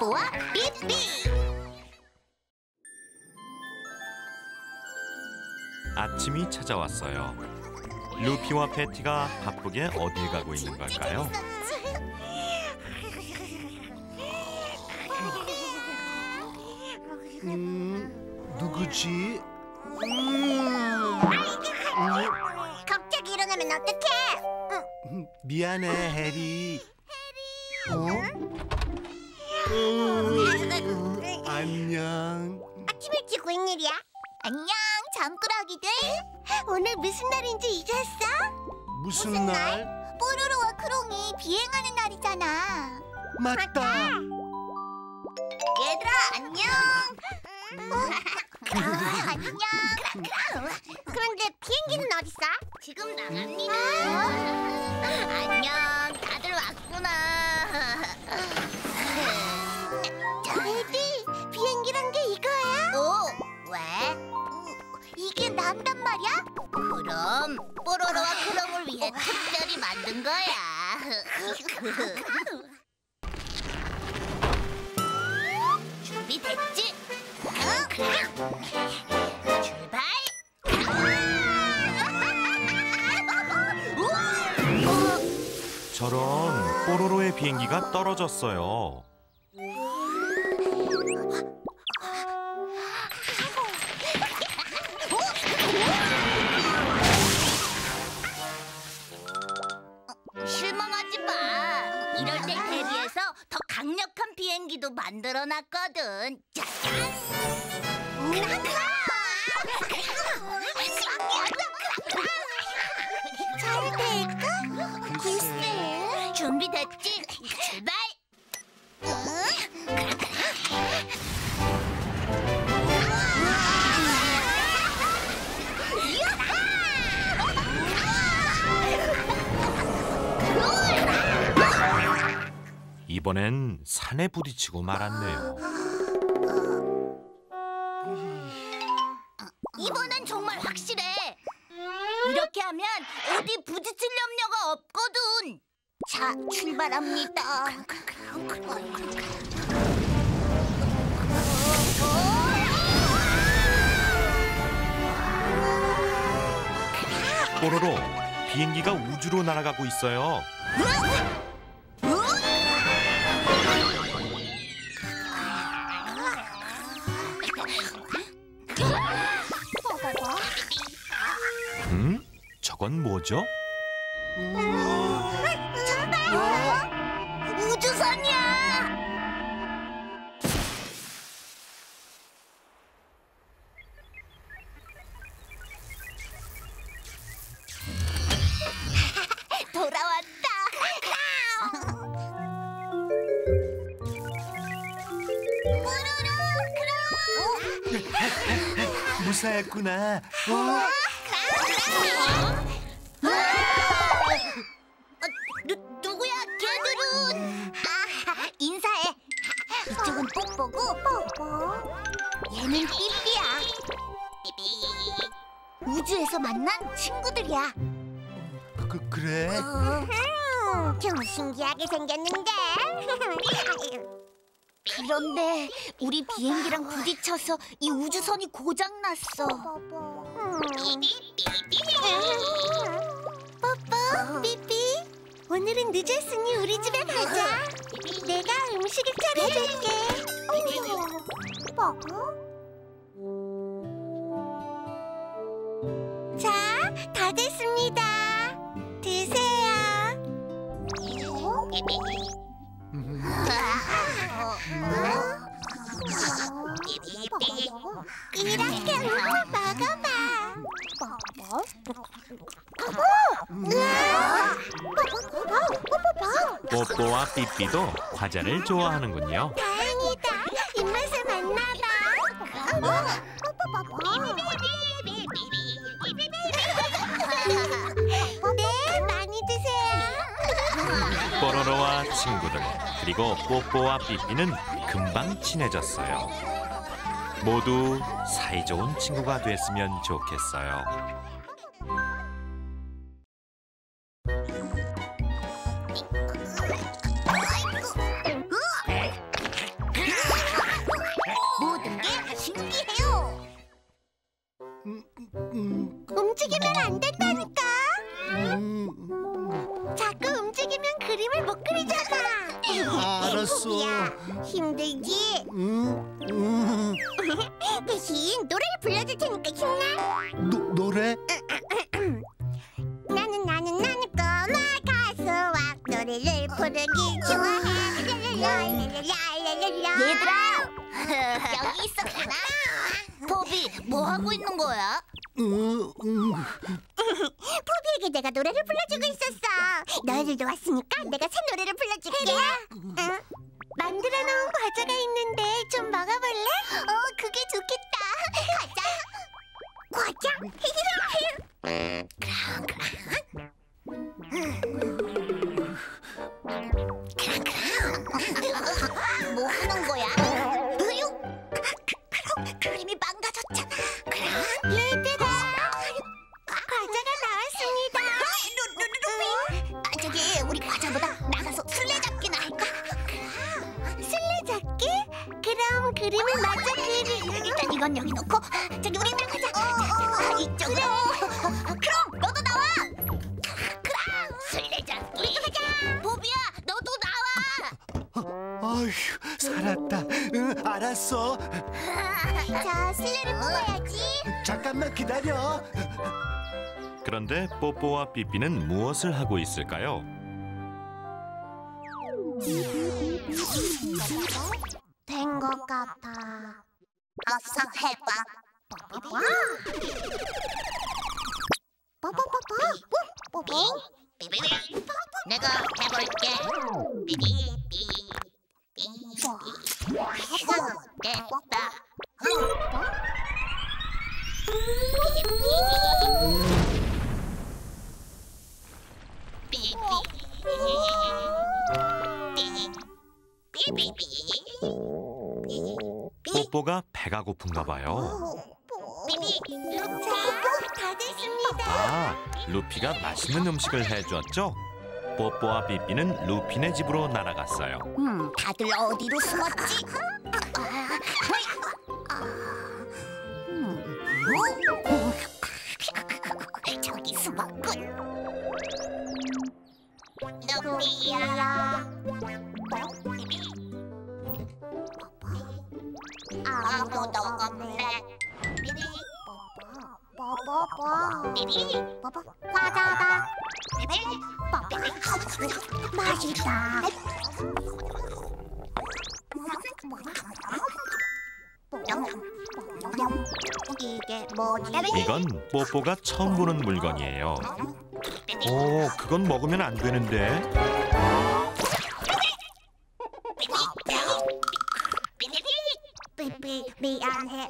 뽀뽀와 삐삐. 아침이 찾아왔어요. 루피와 패티가 바쁘게 어딜 가고 있는 걸까요? 누구지? 갑자기 일어나면 어떡해? 미안해, 해리. 어? 안녕. 아침 일찍 웬일이야? 안녕, 잠꾸러기들. 오늘 무슨 날인지 잊었어? 무슨 날? 뽀로로와 크롱이 비행하는 날이잖아. 맞다. 얘들아, 안녕. 안녕. 그런데 비행기는 어딨어? 지금 나갑니다. 안녕, 다들 왔구나. 에디, 비행기란 게 이거야? 오, 왜? 이게 난단 말이야? 그럼 뽀로로와 크롱을 위해 특별히 만든 거야. 준비됐지? 출발! 저런, 뽀로로의 비행기가 떨어졌어요. 강력한 비행기도 만들어놨거든. 짜잔! 잘 될까? 글쎄. 준비됐지? 출발! 이번엔 산에 부딪히고 말았네요. 이번엔 정말 확실해. 이렇게 하면 어디 부딪힐 염려가 없거든. 자, 출발합니다. 뽀로로, 비행기가 우주로 날아가고 있어요. 그건 뭐죠? 정말! 우주선이야! 돌아왔다! 뽀로로! 크롱! 무사했구나. 누구야, 걔들은? 아, 인사해. 이쪽은 뽀뽀고, 뽀뽀. 얘는 삐삐야. 삐삐. 우주에서 만난 친구들이야. 그래? 좀 신기하게 생겼는데. 그런데 우리 비행기랑 부딪혀서 이 우주선이 고장났어. 뽀뽀, 삐삐. 오늘은 늦었으니 우리 집에 가자. 내가 음식을 차려줄게. 뽀뽀. 자, 다 됐습니다. 드세요. 이렇게 먹어봐. 뽀뽀와 삐삐도 과자를 좋아하는군요. 다행이다. 입맛에 맞나봐. 네, 많이 드세요. 뽀로로와 친구들, 그리고 뽀뽀와 삐삐는 금방 친해졌어요. 모두 사이좋은 친구가 됐으면 좋겠어요. 모든 게 신기해요. 움직이면 안 된다니까. 자꾸 움직이면 그림을 못 그리잖아. 알았어. 힘들지? 대신 노래를 불러줄 테니까 힘내. 노래? 나는 꼬마 가수와 노래를 부르기 좋아해. 랄랄랄랄랄랄랄라. 얘들아, 여기 있었구나. 포비, 뭐 하고 있는 거야? 포비에게 내가 노래를 불러주고 있었어. 너희들 도왔으니까 내가 새 노래를 불러줄게. 응? 만들어놓은 과자가 있는데 좀 먹어볼래? 그게 좋겠다. 과자? 과자? 크롱. 뭐 하는 거야? 그림이 망가졌잖아. 크롱. 얘들아, 과자가 나왔습니다. 루피, 저기 우리 과자보다 나가서 술래잡기나 할까? 술래잡기? 그럼 그림을 맞춰 그리. 일단 이건 여기 놓고 저기 우리 나가자. 이쪽으로. 크롱, 너도 나와. 크롱, 술래잡기. 가자. 보비야, 너도 나와. 어휴, 살았다. 응, 알았어. 자, 술래를 뽑아야지. 잠깐만 기다려. 그런데 뽀뽀와 삐삐는 무엇을 하고 있을까요? 된 것 같아. 어서 해봐. 뽀뽀뽀. 뽀뽀뽀뽀. 뽀뽀. 삐삐삐. 내가 해볼게. 삐삐삐. 삐삐삐. 해서 됐다. 삐삐. 삐삐삐. 뽀뽀가 배가 고픈가 봐요. 삐삐, 루피, 다 됐습니다. 아, 루피가 맛있는 음식을 해주었죠? 뽀뽀와 삐삐는 루피네 집으로 날아갔어요. 다들 어디로 숨었지? 저기 숨었군. 루피야. 아무도 없네. 뽀뽀. 과자다. 뽀뽀. 맛있다. 이게 뭐지? 이건 뽀뽀가 처음 보는 물건이에요. 그건 먹으면 안 되는데. 미안해.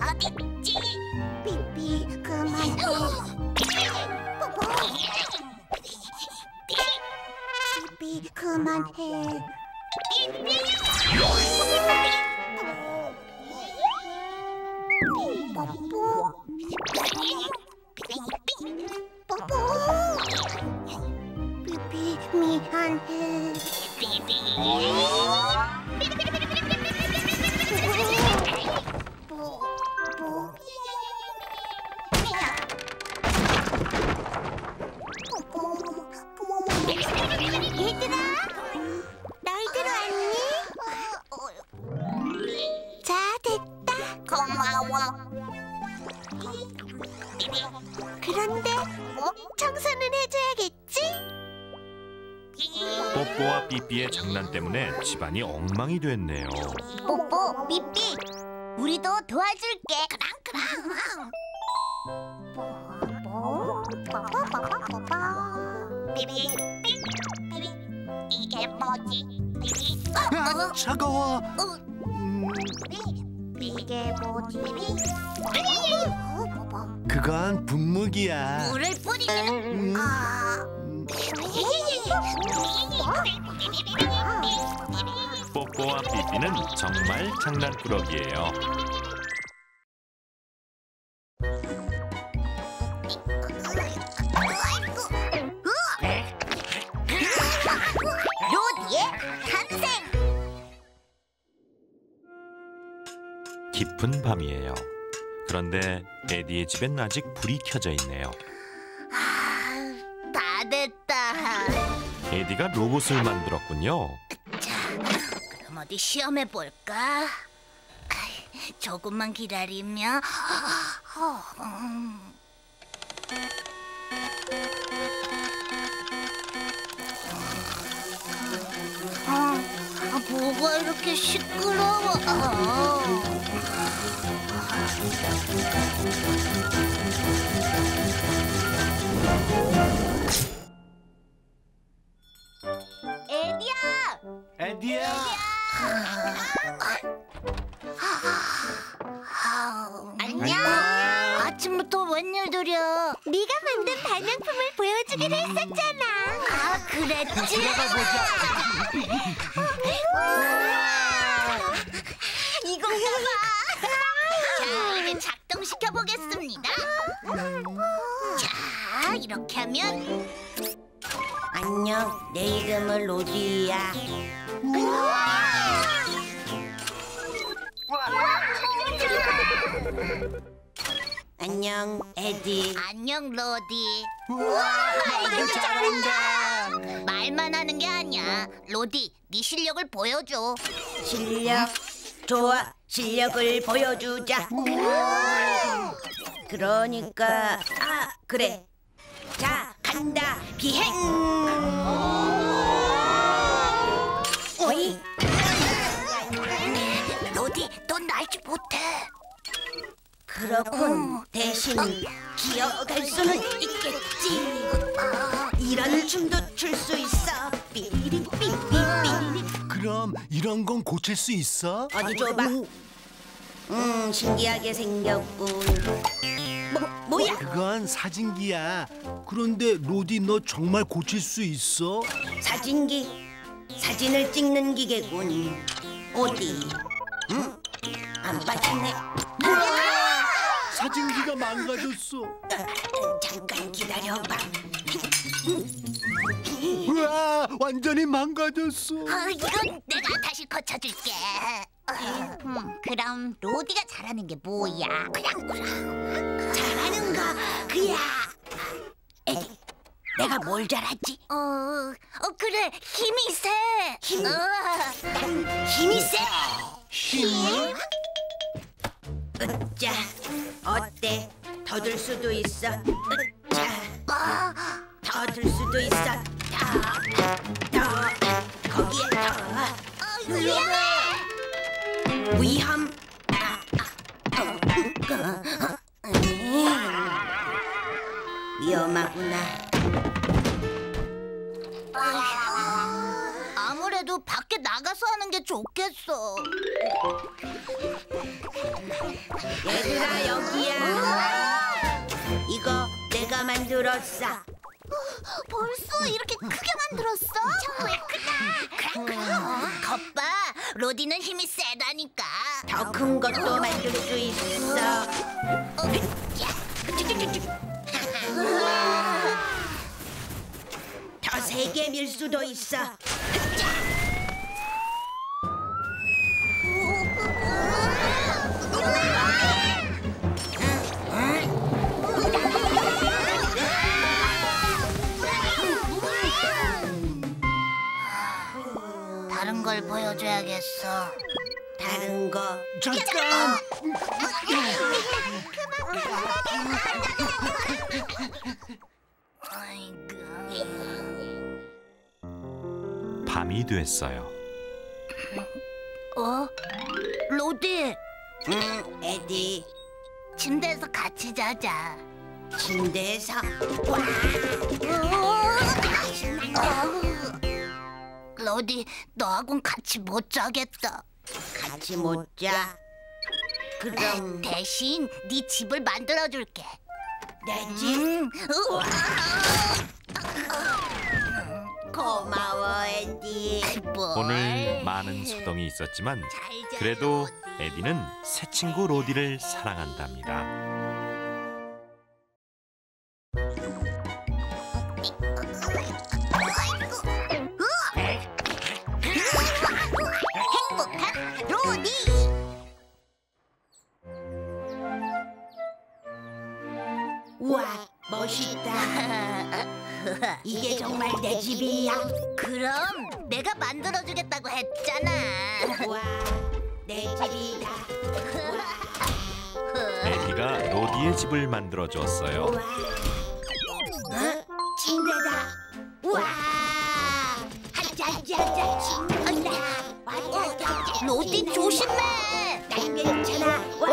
어딨지? 삐삐, 그만해. 삐삐, 그만해. 뽀뽀. 삐삐, 미안해. 얘들아, 너희들 왔니? 자, 됐다. 고마워. 그런데 청소는 해줘야겠지? 뽀뽀와 삐삐의 장난 때문에 집안이 엉망이 됐네요. 뽀뽀, 삐삐, 우리도 도와줄게. 그랑그랑. 삐삐, 이게 뭐지? 삐삐. 차가워. 이게 뭐지? 삐삐. 그건 분무기야. 물을 뿌리면 뽀뽀와 삐삐는 정말 장난꾸러기예요. 로디의 탄생. 깊은 밤이에요. 그런데 에디의 집엔 아직 불이 켜져 있네요. 다 됐다. 에디가 로봇을 만들었군요. 자, 그럼 어디 시험해 볼까? 조금만 기다리면. 뭐가 이렇게 시끄러워? 에디야! 에디야! 안녕! 아침부터 웬일들이야? 네가 만든 발명품을 보여주기로 했었잖아. 아, 그랬지? 들어가 보자. 이거 봐봐. 자, 이제 작동시켜 보겠습니다. 자, 이렇게 하면. 안녕, 내 이름은 로디야. 안녕, 에디. 안녕, 로디. 우와, 이거 잘한다. 말만 하는 게 아니야. 로디, 네 실력을 보여줘. 실력? 좋아, 실력을 보여주자. 그러니까, 그래. 자, 간다. 비행. 오이. 로디, 넌 날지 못해. 그렇군. 대신 기어갈 수는 있겠지. 이런 춤도 출 수 있어. 삐리리 삐삐삐. 그럼 이런 건 고칠 수 있어? 어디 줘봐. 신기하게 생겼군. 뭐야? 그건 사진기야. 그런데 로디, 너 정말 고칠 수 있어? 사진기. 사진을 찍는 기계군. 어디? 안 빠지네. 사진기가 망가졌어. 잠깐 기다려봐. 우와, 완전히 망가졌어. 이건 내가 다시 고쳐줄게. 그럼 로디가 잘하는 게 뭐야? 그냥 잘하는 거 그야. 에디, 내가 뭘 잘하지? 그래, 힘이 세. 힘이 세. 힘? 으짜, 어때? 더 들 수도 있어. 으짜, 더 들 수도 있어. 더, 거기에 더. 위험해! 위험. 위험하구나. 아무래도 밖에 나가서 하는 게 좋겠어. 얘들아, 여기야. 이거 내가 만들었어. 벌써 이렇게 크게 만들었어? 정말 크다. 그래. 겉봐, 로디는 힘이 세다니까. 더 큰 것도 만들 수 있어. 더 세게 밀 수도 있어. 다른 걸 보여줘야겠어. 다른 거. 잠깐. 아이고. 밤이 됐어요. 로디. 에디. 침대에서 같이 자자. 침대에서. 로디, 너하고는 같이 못 자겠다. 같이 못 자? 그럼. 대신 네 집을 만들어줄게. 내 집. 우와. 고마워, 에디. 오늘 많은 소동이 있었지만 그래도 에디는 새 친구 로디를 사랑한답니다. 이게 정말 내 집이야? 그럼 내가 만들어주겠다고 했잖아. 와, 내 집이다. 에디가 로디의 집을 만들어줬어요. 와, 어? 침대다. 와, 하자자자 침대다. 어, 로디 조심해. 난 괜찮아. 와.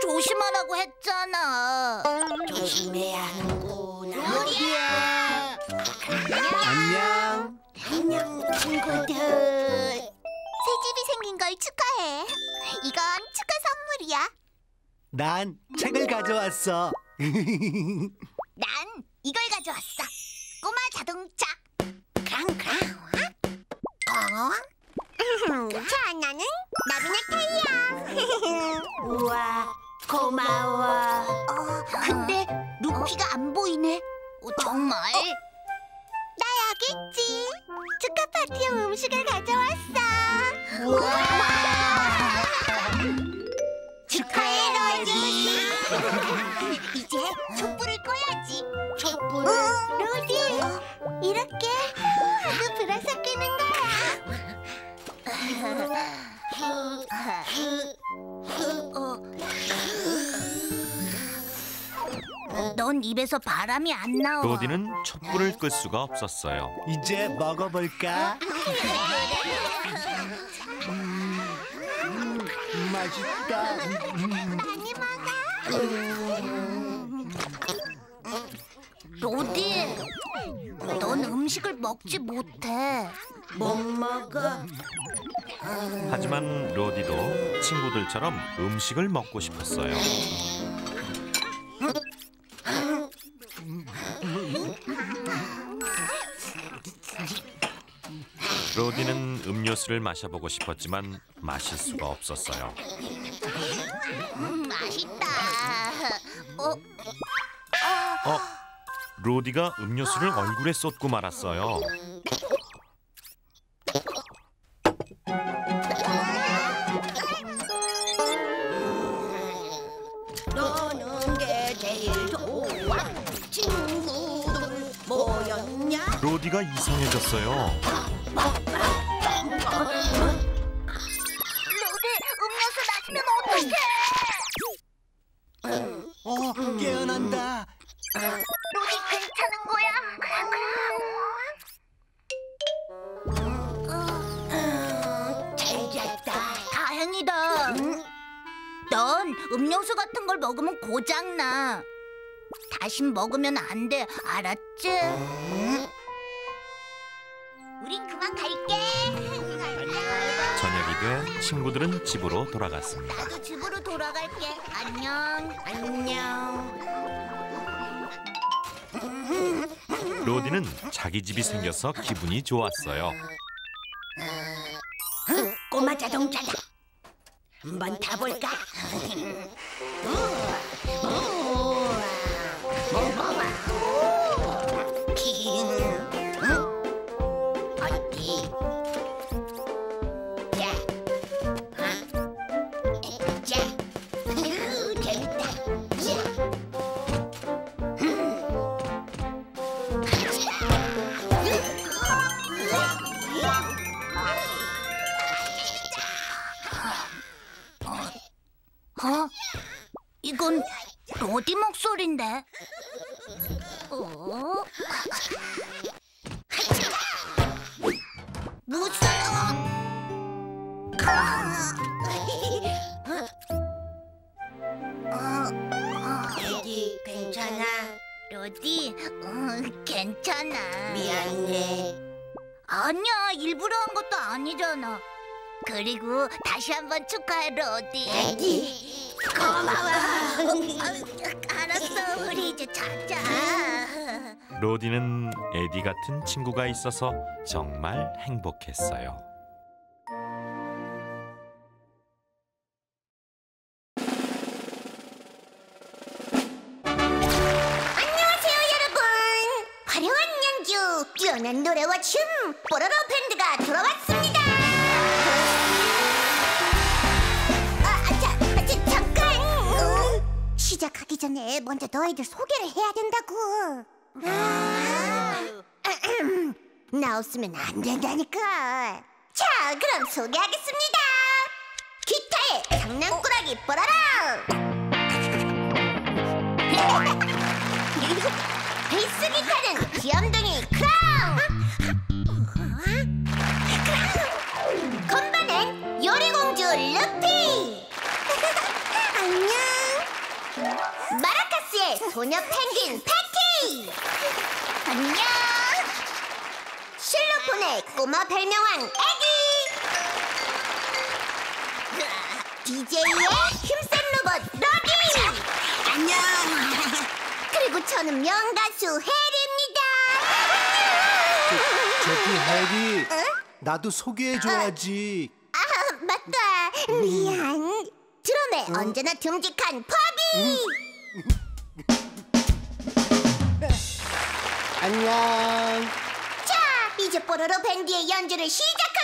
조심하라고 했잖아. 조심해야 하는구나. 로디야. 안녕. 안녕 친구들. 새 집이 생긴 걸 축하해. 이건 축하 선물이야. 난 책을 가져왔어. 난 이걸 가져왔어. 꼬마 자동차. 크랑크랑. 어? 차 하나는 나비네 타이야. 우와, 고마워. 근데 루피가 안 보이네. 정말? 나 여기있지. 축하 파티용 음식을 가져왔어. 우와. 축하해, 로디. 이제 촛불을 꺼야지. 촛불을? 로디, 이렇게 하고 불어서 끄는 거야. 넌 입에서 바람이 안 나와. 로디는 촛불을 끌 수가 없었어요. 이제 먹어볼까? 맛있다. 많이 먹어. 로디, 넌 음식을 먹지 못해. 못 먹어. 하지만 로디도 친구들처럼 음식을 먹고 싶었어요. 로디는 음료수를 마셔보고 싶었지만 마실 수가 없었어요. 맛있다. 로디가 음료수를 얼굴에 쏟고 말았어요. 로디가 이상해졌어요. 로디, 음료수 마시면 어떡해? 깨어난다. 로디, 괜찮은 거야? 잘 잤다. 다행이다. 넌 음료수 같은 걸 먹으면 고장나. 다시 먹으면 안 돼, 알았지? 우린 그만 갈게. 저녁이 돼 친구들은 집으로 돌아갔습니다. 나도 집으로 돌아갈게. 안녕. 안녕. 로디는 자기 집이 생겨서 기분이 좋았어요. 꼬마 자동차다. 한번 타볼까? 이건 로디 목소리인데. 무서워. 에디, 괜찮아? 로디, 괜찮아. 미안해. 아니야, 일부러 한 것도 아니잖아. 그리고 다시 한번 축하해, 로디. 에디, 고마워. 알았어, 우리 이제 자자. 로디는 에디 같은 친구가 있어서 정말 행복했어요. 뛰어난 노래와 춤, 뽀로로 밴드가 돌아왔습니다. 잠깐! 시작하기 전에 먼저 너희들 소개를 해야 된다고. 나 없으면 안 된다니까. 자, 그럼 소개하겠습니다. 기타의 장난꾸러기 뽀로로. 베이스 기타는 귀염둥이 크롱. 건반엔 요리공주 루피. 안녕. 마라카스의 소녀 펭귄 패티. 안녕. 실로폰의 꼬마 별명왕 에디. DJ의 힘센 로봇 로디. 안녕. 그리고 저는 명가수 해리입니다. 저기 해리, 응? 나도 소개해줘야지. 아, 맞다. 미안. 드럼에 언제나 듬직한 포비. 안녕. 자, 이제 뽀로로 밴드의 연주를 시작합니다.